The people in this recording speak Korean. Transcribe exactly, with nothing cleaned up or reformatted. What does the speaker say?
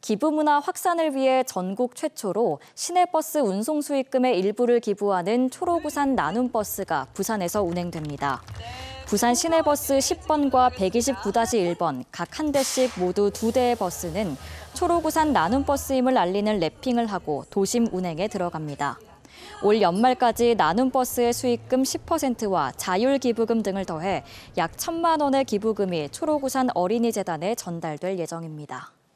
기부 문화 확산을 위해 전국 최초로 시내버스 운송 수익금의 일부를 기부하는 초록우산 나눔버스가 부산에서 운행됩니다. 부산 시내버스 십 번과 백이십구 다시 일 번 각 한 대씩 모두 두 대의 버스는 초록우산 나눔버스임을 알리는 랩핑을 하고 도심 운행에 들어갑니다. 올 연말까지 나눔버스의 수익금 십 퍼센트와 자율기부금 등을 더해 약 천만 원의 기부금이 초록우산 어린이재단에 전달될 예정입니다.